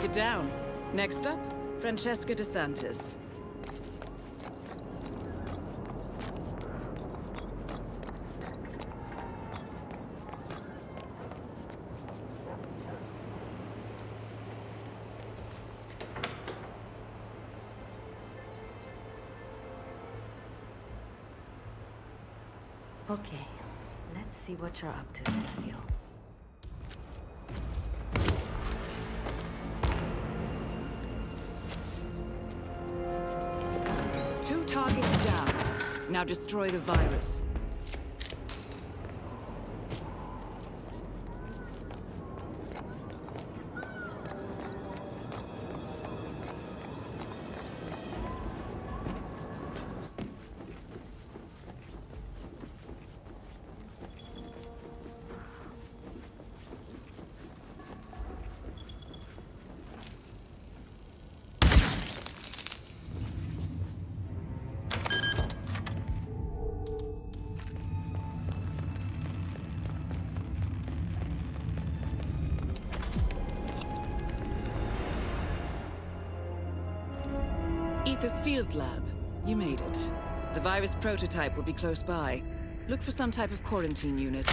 Mark it down. Next up, Francesca DeSantis. Okay, let's see what you're up to, Silvio. Two targets down. Now destroy the virus. This field lab. You made it. The virus prototype will be close by. Look for some type of quarantine unit.